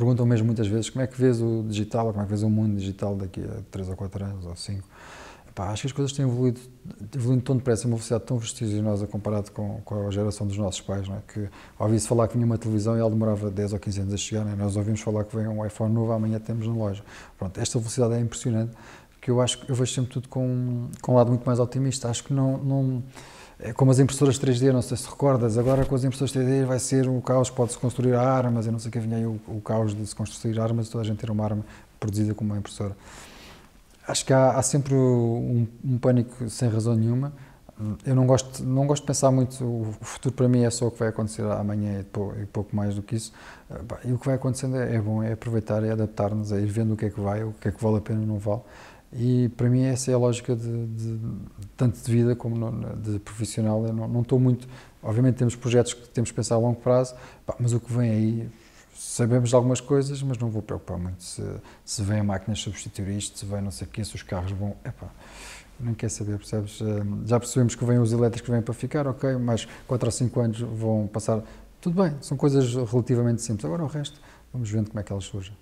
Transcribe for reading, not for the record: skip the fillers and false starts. perguntam mesmo muitas vezes como é que vês o digital, ou como é que vês o mundo digital daqui a 3 ou 4 anos, ou 5. Epá, acho que as coisas têm evoluindo tão depressa, uma velocidade tão vertiginosa comparado com a geração dos nossos pais, não é? Que ouvia-se falar que vinha uma televisão e ela demorava 10 ou 15 anos a chegar, não é? Nós ouvimos falar que vem um iPhone novo, amanhã temos na loja. Pronto, esta velocidade é impressionante, que eu acho que eu vejo sempre tudo com um lado muito mais otimista. Acho que não é como as impressoras 3D, não sei se recordas, agora com as impressoras 3D vai ser um caos, pode-se construir armas, eu não sei o que, vinha aí o caos de se construir armas e toda a gente ter uma arma produzida com uma impressora. Acho que há sempre um pânico sem razão nenhuma. Eu não gosto de pensar muito, o futuro para mim é só o que vai acontecer amanhã e pouco mais do que isso. E o que vai acontecendo é bom, é aproveitar, é adaptar-nos, é ir vendo o que é que vai, o que é que vale a pena ou não vale. E para mim essa é a lógica de tanto de vida como de profissional. Eu não estou muito, obviamente temos projetos que temos que pensar a longo prazo, mas o que vem aí, sabemos algumas coisas, mas não vou preocupar muito se vem a máquina substituir isto, se vem não sei o que, se os carros vão, epá, não quer saber, percebes? Já percebemos que vêm os elétricos, que vêm para ficar, ok, mas 4 ou 5 anos vão passar, tudo bem, são coisas relativamente simples, agora o resto, vamos vendo como é que elas surgem.